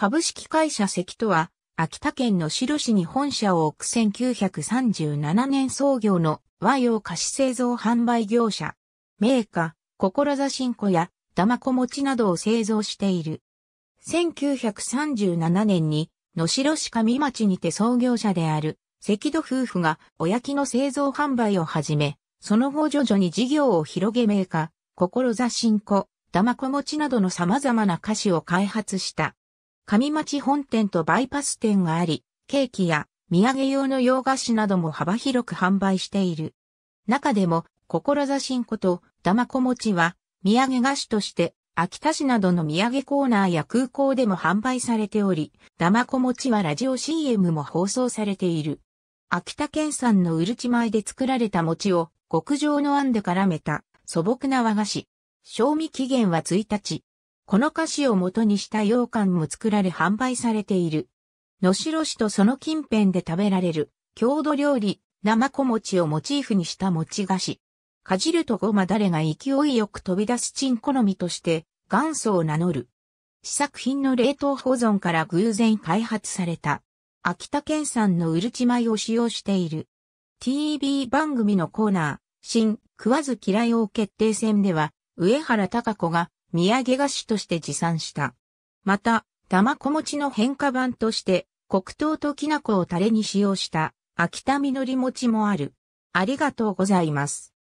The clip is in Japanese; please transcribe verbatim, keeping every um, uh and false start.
株式会社関とは、秋田県能代市に本社を置くせんきゅうひゃくさんじゅうななねん創業の和洋菓子製造販売業者。銘菓、志新子や玉子餅などを製造している。せんきゅうひゃくさんじゅうななねんに能代市上町にて創業者である関戸夫婦がおやきの製造販売を始め、その後徐々に事業を広げ銘菓、志新子、玉子餅などの様々な菓子を開発した。上町本店とバイパス店があり、ケーキや土産用の洋菓子なども幅広く販売している。中でも、志新子と玉子餅は、土産菓子として、秋田市などの土産コーナーや空港でも販売されており、玉子餅はラジオ シーエム も放送されている。秋田県産のうるち米で作られた餅を、極上のあんで絡めた素朴な和菓子。賞味期限はついたち。この菓子を元にした羊羹も作られ販売されている。能代市とその近辺で食べられる郷土料理、生小餅をモチーフにした餅菓子。かじるとごまだれが勢いよく飛び出す珍好みとして元祖を名乗る。試作品の冷凍保存から偶然開発された。秋田県産のうるち米を使用している。ティービー 番組のコーナー、新食わず嫌い王決定戦では、上原貴子が、土産菓子として持参した。また、玉子餅の変化版として、黒糖ときな粉をタレに使用した、秋田みのり餅もある。ありがとうございます。